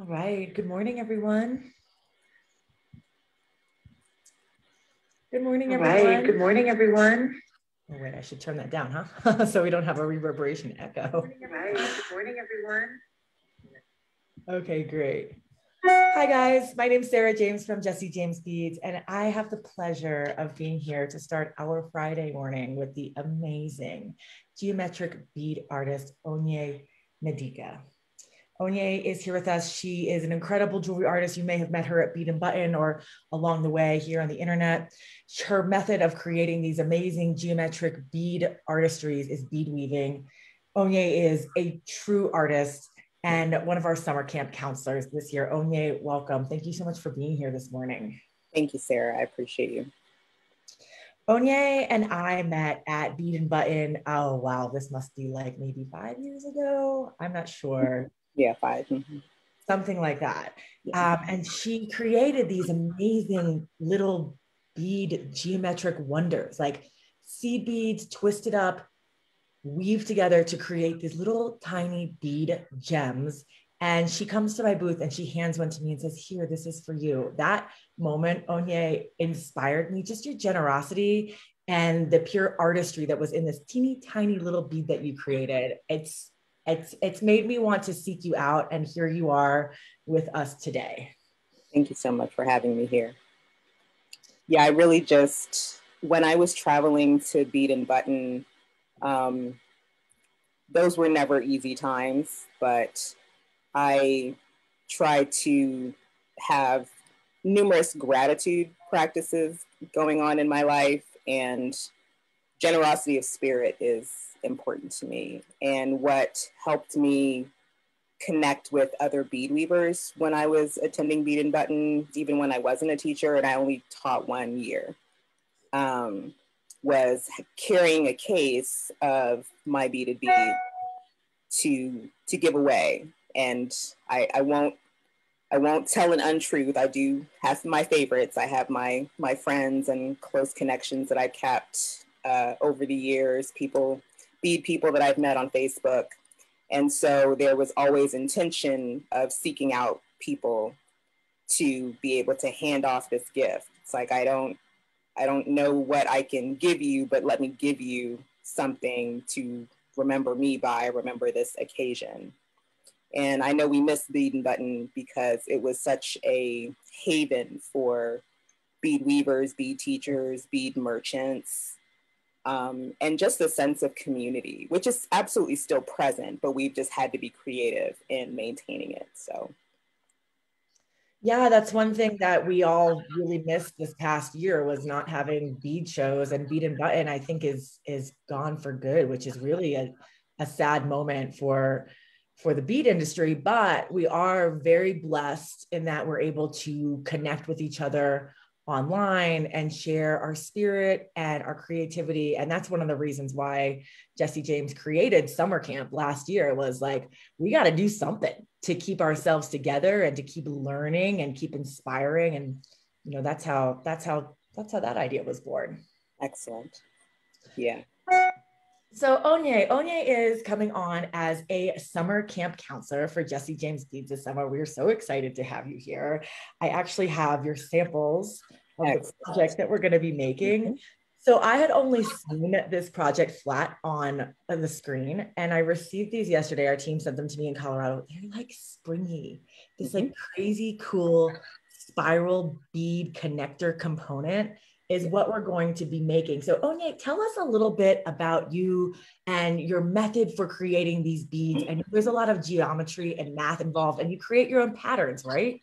All right, good morning, everyone. Good morning, everyone. All right, good morning, everyone. Oh, wait, I should turn that down, huh? So we don't have a reverberation echo. Good morning, good morning, everyone. Okay, great. Hi, guys. My name is Sarah James from Jesse James Beads, and I have the pleasure of being here to start our Friday morning with the amazing geometric bead artist, Onye Ndika. Onye is here with us. She is an incredible jewelry artist. You may have met her at Bead and Button or along the way here on the internet. Her method of creating these amazing geometric bead artistries is bead weaving. Onye is a true artist and one of our summer camp counselors this year. Onye, welcome. Thank you so much for being here this morning. Thank you, Sarah. I appreciate you. Onye and I met at Bead and Button. Oh, wow. This must be like maybe 5 years ago. I'm not sure. Yeah, 5. Mm-hmm. Something like that. Yeah. And she created these amazing little bead geometric wonders, like seed beads twisted up, weave together to create these little tiny bead gems. And she comes to my booth and she hands one to me and says, here, this is for you. That moment, Onye, inspired me, just your generosity and the pure artistry that was in this teeny tiny little bead that you created. It's made me want to seek you out, and here you are with us today. Thank you so much for having me here. Yeah, I really just, when I was traveling to Bead and Button, those were never easy times, but I tried to have numerous gratitude practices going on in my life, and generosity of spirit is important to me. And what helped me connect with other bead weavers when I was attending Bead and Button, even when I wasn't a teacher and I only taught 1 year, was carrying a case of my beaded bead to give away. And I won't tell an untruth. I do have my favorites. I have my friends and close connections that I kept over the years, bead people that I've met on Facebook. And so there was always intention of seeking out people to be able to hand off this gift. It's like, I don't know what I can give you, but let me give you something to remember me by, remember this occasion. And I know we missed Bead and Button because it was such a haven for bead weavers, bead teachers, bead merchants, and just a sense of community, which is absolutely still present, but we've just had to be creative in maintaining it, so. Yeah, that's one thing that we all really missed this past year was not having bead shows, and Bead and Button, I think, is gone for good, which is really a sad moment for the bead industry, but we are very blessed in that we're able to connect with each other online and share our spirit and our creativity. And that's one of the reasons why Jesse James created summer camp last year was like, we got to do something to keep ourselves together and to keep learning and keep inspiring. And, you know, that's how that idea was born. Excellent. Yeah. So Onye is coming on as a summer camp counselor for Jesse James Beads this summer. We're so excited to have you here. I actually have your samples of the project that we're going to be making. So I had only seen this project flat on the screen, and I received these yesterday. Our team sent them to me in Colorado. They're like springy, this like crazy cool spiral bead connector component is what we're going to be making. So Onye, tell us a little bit about you and your method for creating these beads. And there's a lot of geometry and math involved, and you create your own patterns, right?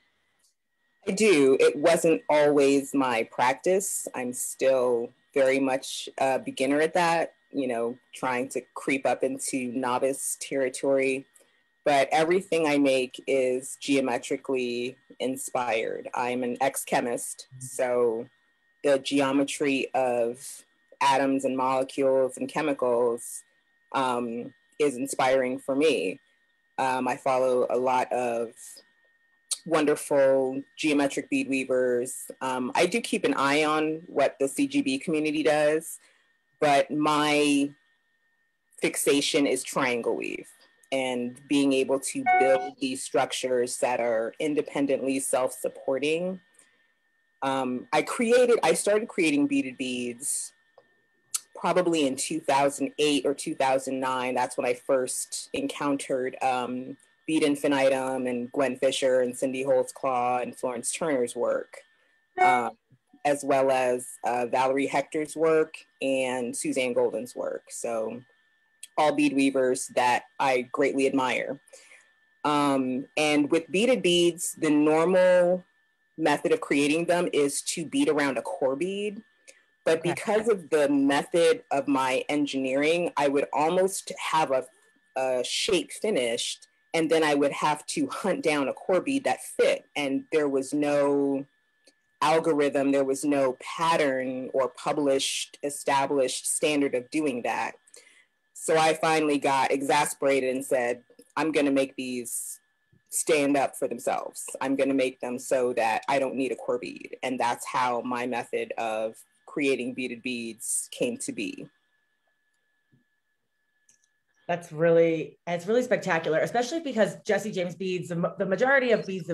I do. It wasn't always my practice. I'm still very much a beginner at that, you know, trying to creep up into novice territory. But everything I make is geometrically inspired. I'm an ex-chemist, so the geometry of atoms and molecules and chemicals is inspiring for me. I follow a lot of wonderful geometric bead weavers. I do keep an eye on what the CGB community does, but my fixation is triangle weave. and being able to build these structures that are independently self-supporting. I started creating beaded beads probably in 2008 or 2009. That's when I first encountered Bead Infinitum and Gwen Fisher and Cindy Holtzclaw and Florence Turner's work, as well as Valerie Hector's work and Suzanne Golden's work. So all bead weavers that I greatly admire. And with beaded beads, the normal method of creating them is to bead around a core bead. But because of the method of my engineering, I would almost have a shape finished, and then I would have to hunt down a core bead that fit. And there was no algorithm, there was no pattern or published, established standard of doing that. So I finally got exasperated and said, I'm gonna make these stand up for themselves. I'm gonna make them so that I don't need a core bead. And that's how my method of creating beaded beads came to be. It's really spectacular, especially because Jesse James Beads, the majority of beads,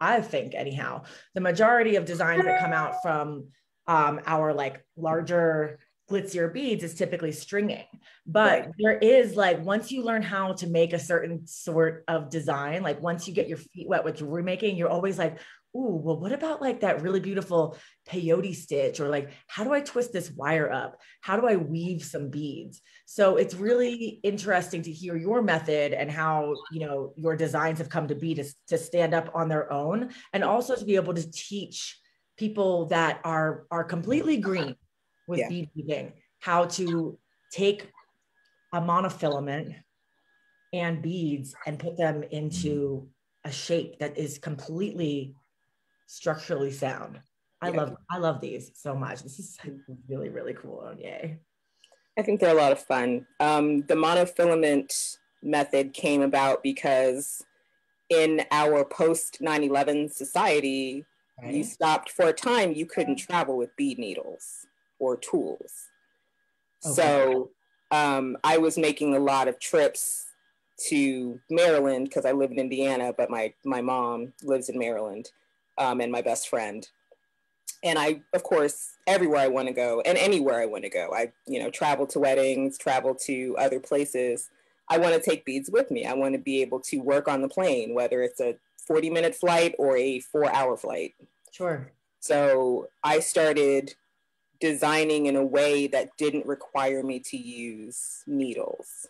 I think anyhow, the majority of designs that come out from our like larger, glitzier beads is typically stringing. But right. There is like, once you learn how to make a certain sort of design, like once you get your feet wet with jewelry making, you're always like, ooh, well, what about like that really beautiful peyote stitch? Or like, how do I twist this wire up? How do I weave some beads? So it's really interesting to hear your method and how, you know, your designs have come to be to stand up on their own. And also to be able to teach people that are completely green with bead weaving, how to take a monofilament and beads and put them into a shape that is completely structurally sound. I love these so much. This is really, really cool, Onye. I think they're a lot of fun. The monofilament method came about because in our post 9/11 society, right, you stopped for a time, you couldn't travel with bead needles or tools. Okay. So I was making a lot of trips to Maryland because I live in Indiana, but my mom lives in Maryland. And my best friend. And I, of course, everywhere I want to go and anywhere I want to go, I, you know, travel to weddings, travel to other places. I want to take beads with me. I want to be able to work on the plane, whether it's a 40-minute flight or a 4-hour flight. Sure. So I started designing in a way that didn't require me to use needles.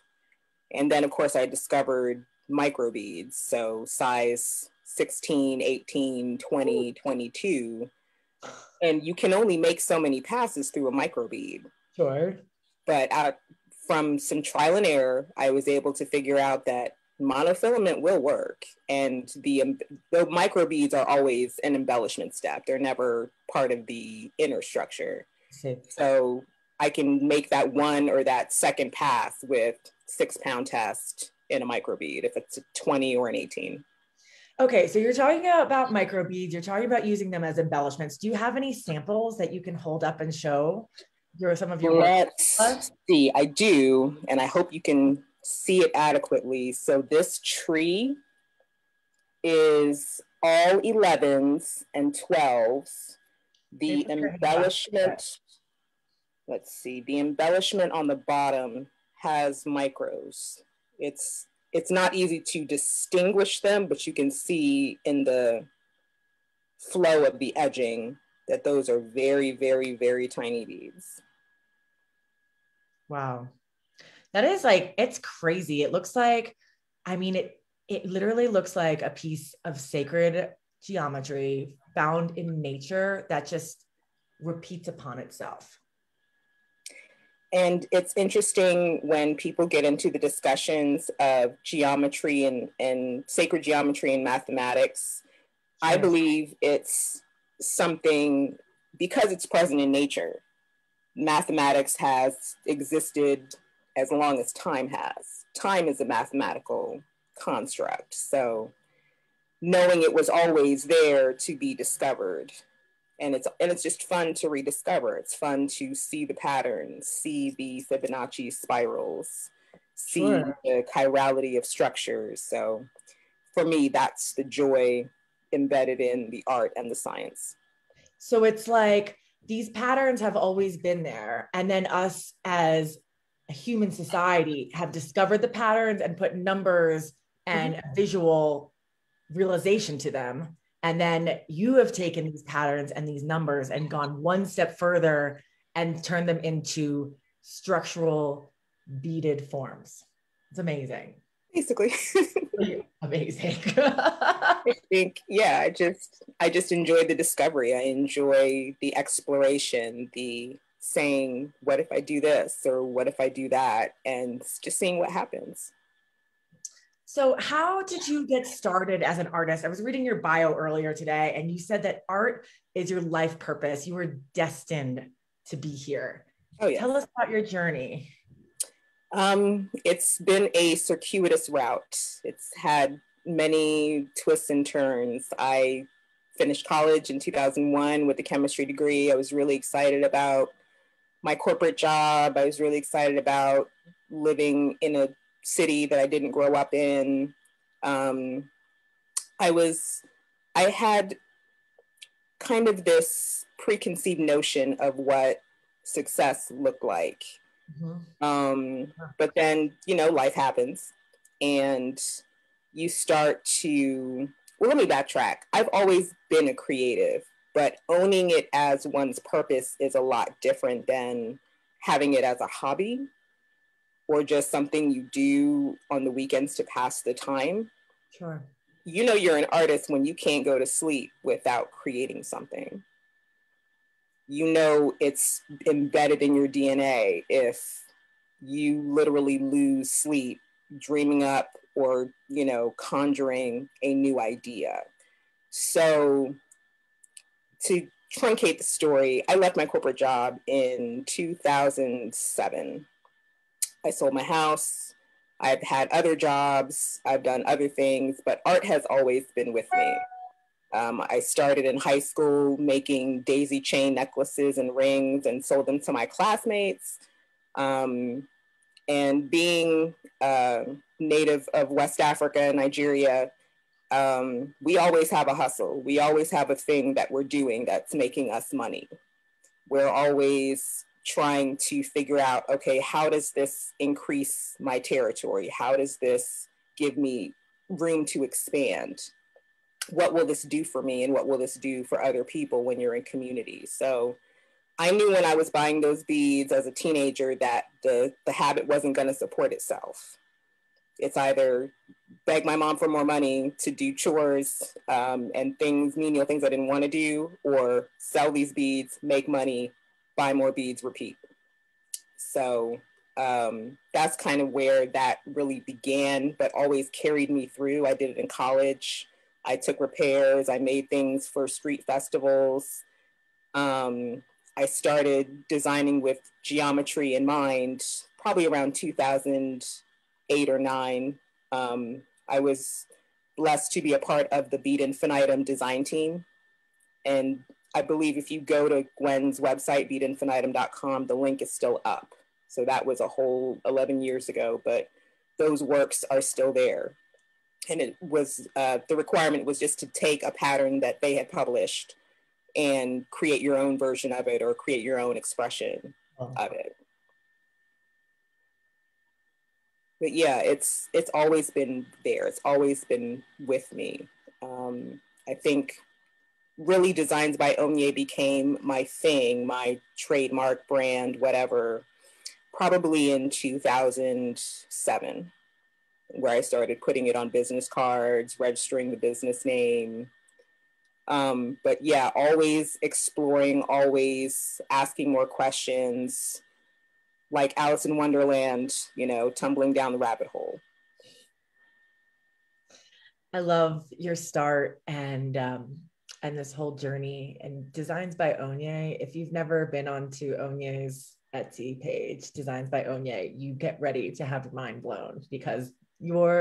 And then, of course, I discovered micro beads, so size 16, 18, 20, 22. And you can only make so many passes through a microbead. Sure. But from some trial and error, I was able to figure out that monofilament will work. And the microbeads are always an embellishment step. They're never part of the inner structure. Okay. So I can make that one or that second pass with 6-pound test in a microbead if it's a 20 or an 18. Okay, so you're talking about microbeads, you're talking about using them as embellishments. Do you have any samples that you can hold up and show some of your work? Let's see, I do, and I hope you can see it adequately. So this tree is all 11s and 12s. The embellishment, let's see, the embellishment on the bottom has micros. It's not easy to distinguish them, but you can see in the flow of the edging that those are very, very, very tiny beads. Wow. That is like, it's crazy. It looks like, I mean, it literally looks like a piece of sacred geometry found in nature that just repeats upon itself. And it's interesting when people get into the discussions of geometry and sacred geometry and mathematics. Sure. I believe it's something, because it's present in nature, mathematics has existed as long as time has. Time is a mathematical construct. So knowing it was always there to be discovered. And it's just fun to rediscover. It's fun to see the patterns, see the Fibonacci spirals, see sure. the chirality of structures. So for me, that's the joy embedded in the art and the science. So it's like these patterns have always been there. And then us as a human society have discovered the patterns and put numbers and a visual realization to them. And then you have taken these patterns and these numbers and gone one step further and turned them into structural beaded forms. It's amazing. Basically. Amazing. I think, yeah, I just enjoy the discovery. I enjoy the exploration, the saying, what if I do this? Or what if I do that? And just seeing what happens. So how did you get started as an artist? I was reading your bio earlier today, and you said that art is your life purpose. You were destined to be here. Oh, yeah. Tell us about your journey. It's been a circuitous route. It's had many twists and turns. I finished college in 2001 with a chemistry degree. I was really excited about my corporate job. I was really excited about living in a city that I didn't grow up in. I had kind of this preconceived notion of what success looked like. Mm-hmm. But then, you know, life happens and you start to, well, let me backtrack. I've always been a creative, but owning it as one's purpose is a lot different than having it as a hobby or just something you do on the weekends to pass the time. Sure. You know, you're an artist when you can't go to sleep without creating something. You know, it's embedded in your DNA if you literally lose sleep dreaming up or, you know, conjuring a new idea. So to truncate the story, I left my corporate job in 2007. I sold my house. I've had other jobs. I've done other things, but art has always been with me. I started in high school making daisy chain necklaces and rings and sold them to my classmates. And being native of West Africa and Nigeria, we always have a hustle. We always have a thing that we're doing that's making us money. We're always trying to figure out, okay, how does this increase my territory? How does this give me room to expand? What will this do for me and what will this do for other people when you're in community? So I knew when I was buying those beads as a teenager that the habit wasn't going to support itself. It's either beg my mom for more money to do chores and things, menial things I didn't want to do, or sell these beads, make money, buy more beads, repeat. So that's kind of where that really began, but always carried me through. I did it in college. I took repairs, I made things for street festivals. I started designing with geometry in mind, probably around 2008 or 9. I was blessed to be a part of the Bead Infinitum design team. And I believe if you go to Gwen's website, beadinfinitum.com, the link is still up. So that was a whole 11 years ago, but those works are still there. And it was, the requirement was just to take a pattern that they had published and create your own version of it or create your own expression of it. But yeah, it's always been there. It's always been with me. I think really Designs by Onye became my thing, my trademark brand, whatever, probably in 2007. Where I started putting it on business cards, registering the business name. But yeah, always exploring, always asking more questions, like Alice in Wonderland, you know, tumbling down the rabbit hole. I love your start and this whole journey and Designs by Onye. If you've never been onto Onye's Etsy page, Designs by Onye, you get ready to have your mind blown because the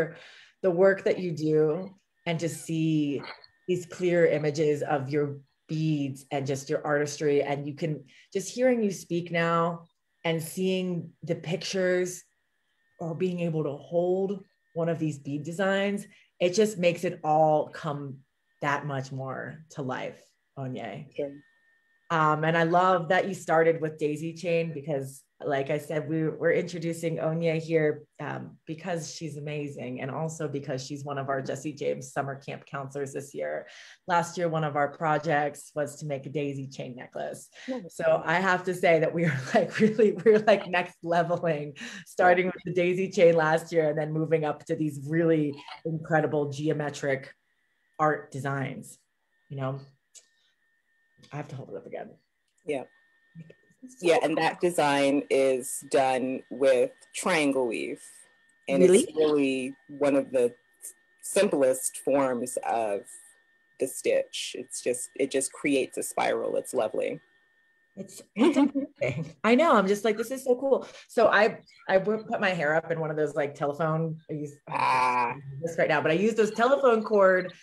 work that you do and to see these clear images of your beads and just your artistry, and you can just hearing you speak now and seeing the pictures or being able to hold one of these bead designs, it just makes it all come that much more to life, Onye. Sure. And I love that you started with daisy chain because, like I said, we're introducing Onye here because she's amazing, and also because she's one of our Jesse James summer camp counselors this year. Last year, one of our projects was to make a daisy chain necklace. So I have to say that we are like really, we're like next leveling, starting with the daisy chain last year and then moving up to these really incredible geometric art designs, you know? I have to hold it up again. Yeah. Yeah, and that design is done with triangle weave. And it's really one of the simplest forms of the stitch. It's just, it just creates a spiral. It's lovely. It's I know, I'm just like, this is so cool. So I put my hair up in one of those like telephone, I use this right now, but I use those telephone cord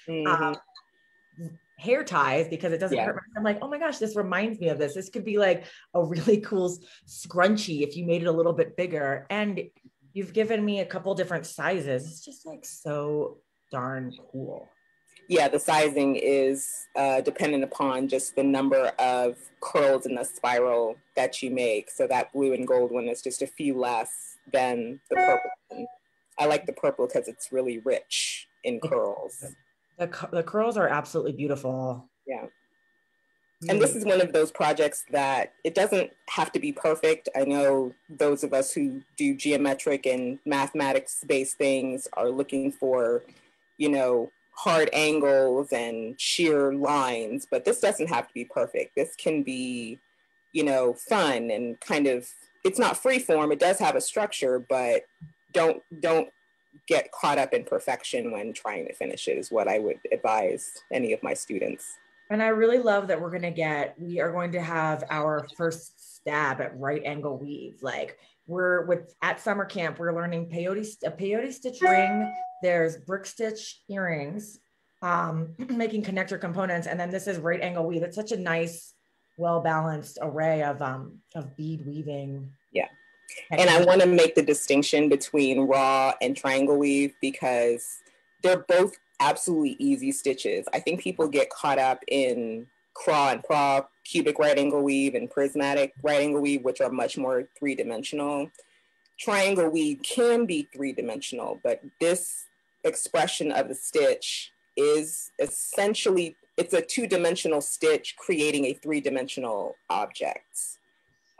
hair ties because it doesn't hurt. I'm like, oh my gosh, this reminds me of this. This could be like a really cool scrunchie if you made it a little bit bigger. And you've given me a couple different sizes. It's just like so darn cool. Yeah, the sizing is dependent upon just the number of curls in the spiral that you make. So that blue and gold one is just a few less than the purple one. I like the purple because it's really rich in curls. The curls are absolutely beautiful. Yeah. And this is one of those projects that it doesn't have to be perfect. I know those of us who do geometric and mathematics-based things are looking for, you know, hard angles and sheer lines, but this doesn't have to be perfect. This can be, you know, fun and kind of, it's not free form. It does have a structure, but don't get caught up in perfection when trying to finish it is what I would advise any of my students. And I really love that we are going to have our first stab at right angle weave. Like at summer camp, we're learning a peyote stitch ring, there's brick stitch earrings, making connector components. And then this is right angle weave. It's such a nice, well-balanced array of bead weaving. Yeah. And I want to make the distinction between raw and triangle weave because they're both absolutely easy stitches. I think people get caught up in craw and praw, cubic right angle weave and prismatic right angle weave, which are much more three-dimensional. Triangle weave can be three-dimensional, but this expression of the stitch is essentially, it's a two-dimensional stitch creating a three-dimensional object.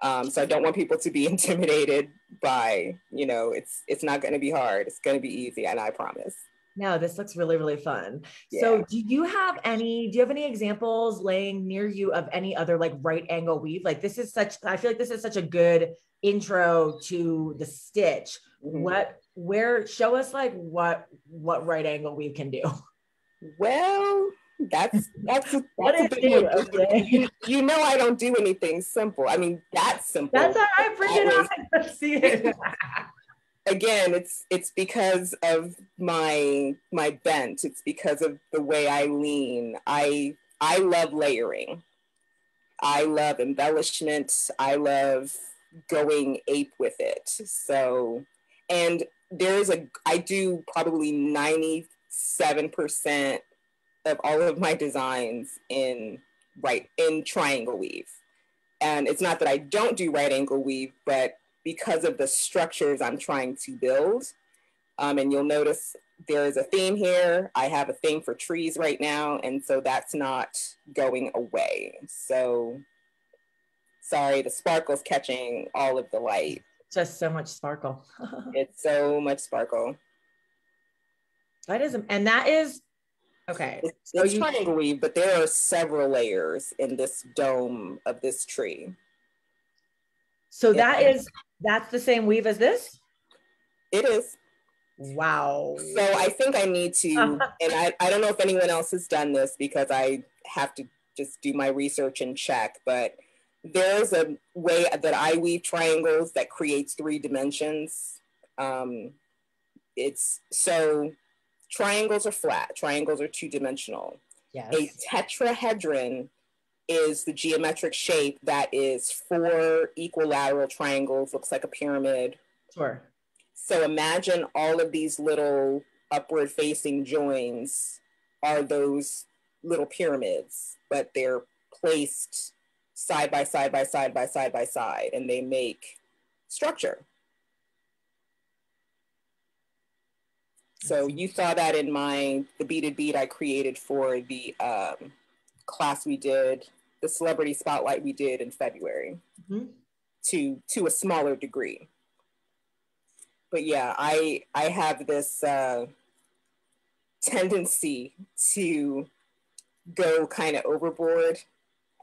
So I don't want people to be intimidated by, you know, it's not going to be hard. It's going to be easy. And I promise. No, this looks really, really fun. Yeah. So do you have any examples laying near you of any other like right angle weave? Like this is such, I feel like this is such a good intro to the stitch. Show us like what right angle weave can do. Well, you know, I don't do anything simple. I mean, that's simple. That's all right. Bring it on. Let's see it. Again, it's because of my bent. It's because of the way I lean. I love layering. I love embellishment. I love going ape with it. So, and I do probably 97% of all of my designs in triangle weave. And it's not that I don't do right angle weave, but because of the structures I'm trying to build, and you'll notice there is a theme here. I have a thing for trees right now, and so that's not going away. So, sorry, the sparkle's catching all of the light. Just so much sparkle. It's so much sparkle. Okay, so it's triangle weave, but there are several layers in this dome of this tree. So that's the same weave as this? It is. Wow. So I think I need to, and I don't know if anyone else has done this because I have to just do my research and check, but there's a way that I weave triangles that creates three dimensions. Triangles are flat, triangles are two-dimensional. Yes. A tetrahedron is the geometric shape that is four equilateral triangles, looks like a pyramid. Sure. So imagine all of these little upward facing joins are those little pyramids, but they're placed side by side by side by side by side, and they make structure. So you saw that in the beaded bead I created for the class we did, the celebrity spotlight we did in February, mm-hmm. to a smaller degree. But yeah, I have this tendency to go kind of overboard.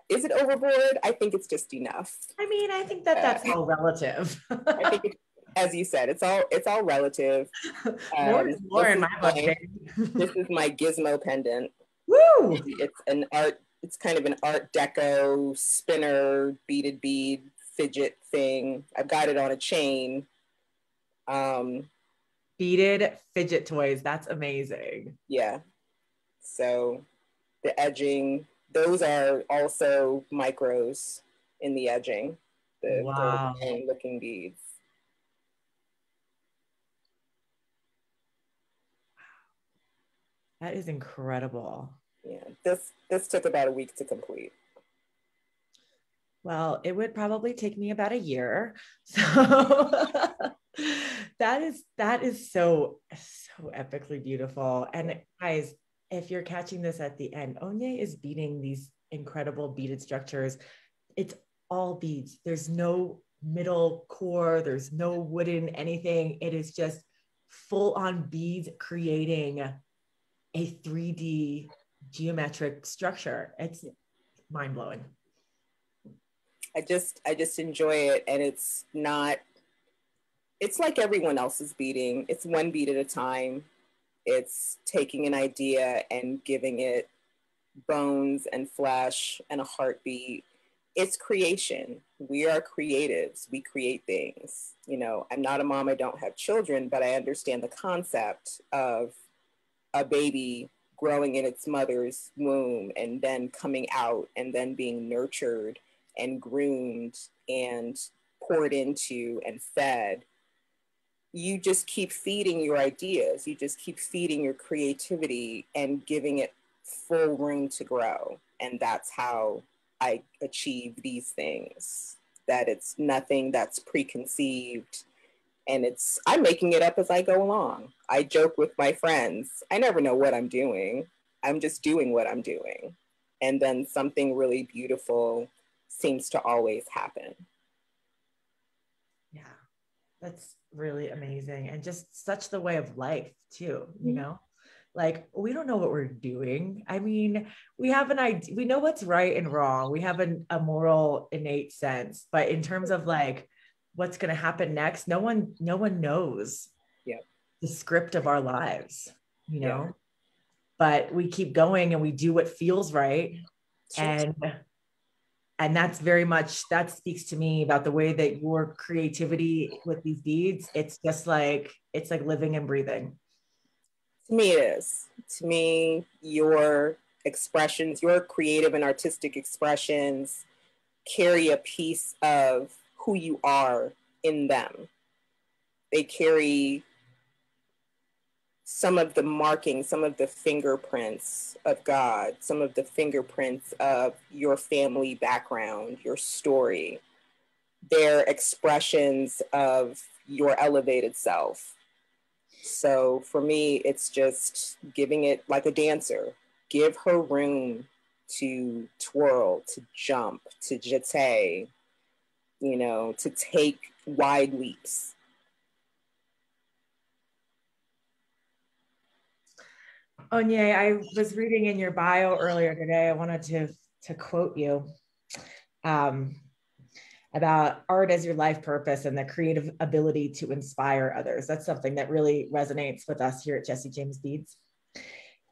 Is it overboard? I think it's just enough. I mean, I think that that's all relative. I think, as you said, it's all relative. More is more in my book. This is my gizmo pendant. Woo! It's kind of an art deco spinner beaded bead fidget thing. I've got it on a chain. Beaded fidget toys. That's amazing. Yeah. So the edging, those are also micros in the edging. Wow. The looking beads. That is incredible. Yeah, this took about a week to complete. Well, it would probably take me about a year. So that is so epically beautiful. And guys, if you're catching this at the end, Onye is beading these incredible beaded structures. It's all beads. There's no middle core. There's no wooden anything. It is just full on beads creating a 3D geometric structure. It's mind blowing. I just enjoy it, and it's not. It's like everyone else's beading. It's one bead at a time. It's taking an idea and giving it bones and flesh and a heartbeat. It's creation. We are creatives. We create things. You know, I'm not a mom. I don't have children, but I understand the concept of a baby growing in its mother's womb and then coming out and then being nurtured and groomed and poured into and fed. You just keep feeding your ideas. You just keep feeding your creativity and giving it full room to grow. And that's how I achieve these things, that it's nothing that's preconceived. And I'm making it up as I go along. I joke with my friends. I never know what I'm doing. I'm just doing what I'm doing. And then something really beautiful seems to always happen. Yeah, that's really amazing. And just such the way of life too, you know? Like, we don't know what we're doing. I mean, we have an idea, we know what's right and wrong. We have a moral innate sense, but in terms of like, what's going to happen next? No one knows the script of our lives, you know, but we keep going and we do what feels right. Sure. And that's very much, that speaks to me about the way that your creativity with these beads, it's just like, it's like living and breathing. To me it is. To me, your expressions, your creative and artistic expressions carry a piece of who you are in them. They carry some of the markings, some of the fingerprints of God, some of the fingerprints of your family background, your story. They're expressions of your elevated self. So for me, it's just giving it like a dancer. Give her room to twirl, to jump, to jeté, you know, to take wide leaps. Onye, I was reading in your bio earlier today, I wanted to quote you about art as your life purpose and the creative ability to inspire others. That's something that really resonates with us here at Jesse James Beads.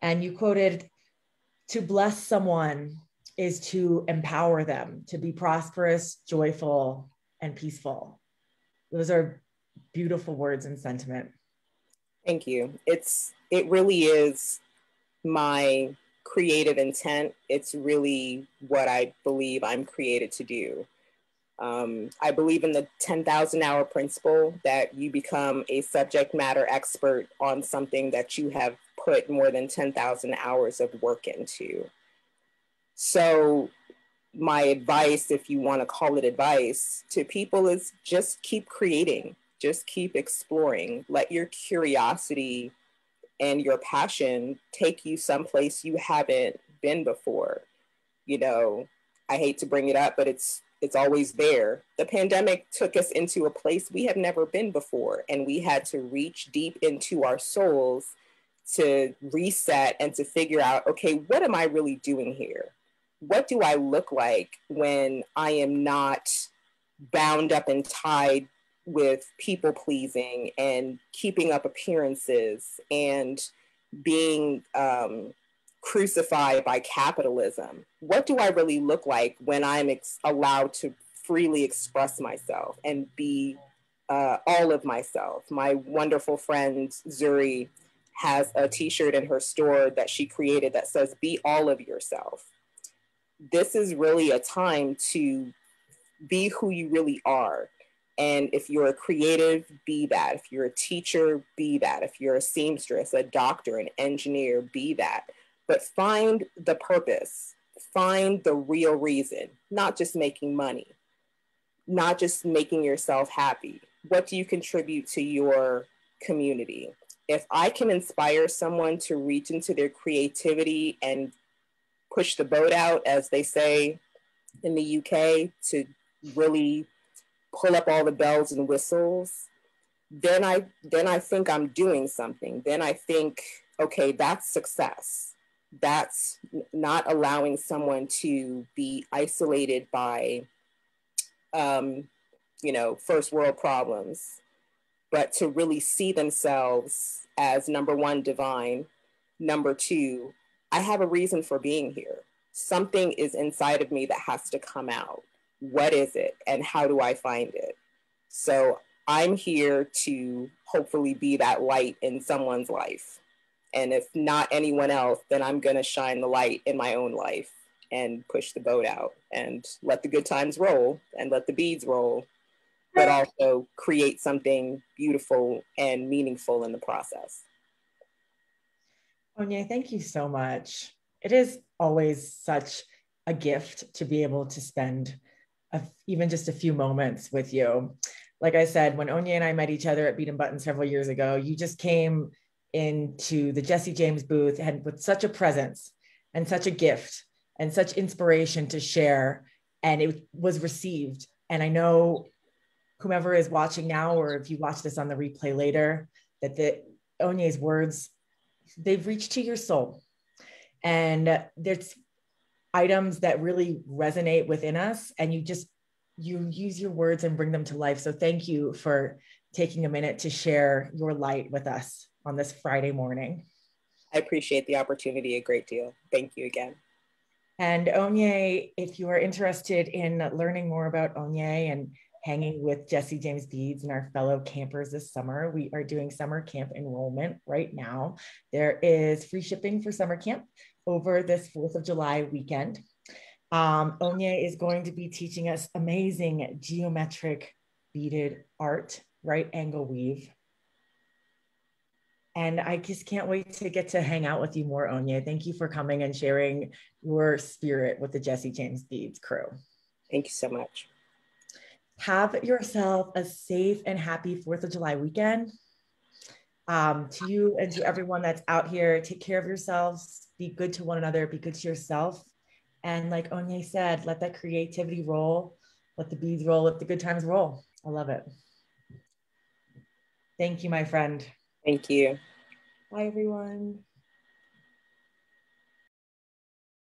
And you quoted, "To bless someone is to empower them to be prosperous, joyful, and peaceful." Those are beautiful words and sentiment. Thank you. It really is my creative intent. It's really what I believe I'm created to do. I believe in the 10,000 hour principle, that you become a subject matter expert on something that you have put more than 10,000 hours of work into. So my advice, if you want to call it advice, to people is just keep creating, just keep exploring, let your curiosity and your passion take you someplace you haven't been before. You know, I hate to bring it up, but it's always there. The pandemic took us into a place we have never been before, and we had to reach deep into our souls to reset and to figure out, okay, what am I really doing here? What do I look like when I am not bound up and tied with people pleasing and keeping up appearances and being crucified by capitalism? What do I really look like when I'm allowed to freely express myself and be all of myself? My wonderful friend Zuri has a t-shirt in her store that she created that says, "Be all of yourself." This is really a time to be who you really are. And if you're a creative, be that. If you're a teacher, be that. If you're a seamstress, a doctor, an engineer, be that. But find the purpose, find the real reason, not just making money, not just making yourself happy. What do you contribute to your community? If I can inspire someone to reach into their creativity and push the boat out, as they say in the UK, to really pull up all the bells and whistles, then I think I'm doing something. Then I think, okay, that's success. That's not allowing someone to be isolated by, you know, first world problems, but to really see themselves as, number one, divine, number two, I have a reason for being here. Something is inside of me that has to come out. What is it, and how do I find it? So I'm here to hopefully be that light in someone's life. And if not anyone else, then I'm gonna shine the light in my own life and push the boat out and let the good times roll and let the beads roll, but also create something beautiful and meaningful in the process. Onye, thank you so much. It is always such a gift to be able to spend even just a few moments with you. Like I said, when Onye and I met each other at Bead and Button several years ago, you just came into the Jesse James booth and with such a presence and such a gift and such inspiration to share, and it was received. And I know whomever is watching now, or if you watch this on the replay later, that the Onye's words, they've reached to your soul. And there's items that really resonate within us, and you use your words and bring them to life. So thank you for taking a minute to share your light with us on this Friday morning. I appreciate the opportunity a great deal. Thank you again. And Onye, if you are interested in learning more about Onye and hanging with Jesse James Beads and our fellow campers this summer, we are doing summer camp enrollment right now. There is free shipping for summer camp over this 4th of July weekend. Onye is going to be teaching us amazing geometric beaded art, right angle weave. And I just can't wait to get to hang out with you more, Onye. Thank you for coming and sharing your spirit with the Jesse James Beads crew. Thank you so much. Have yourself a safe and happy 4th of July weekend. To you and to everyone that's out here, take care of yourselves, be good to one another, be good to yourself. And like Onye said, let that creativity roll, let the beads roll, let the good times roll. I love it. Thank you, my friend. Thank you. Bye, everyone.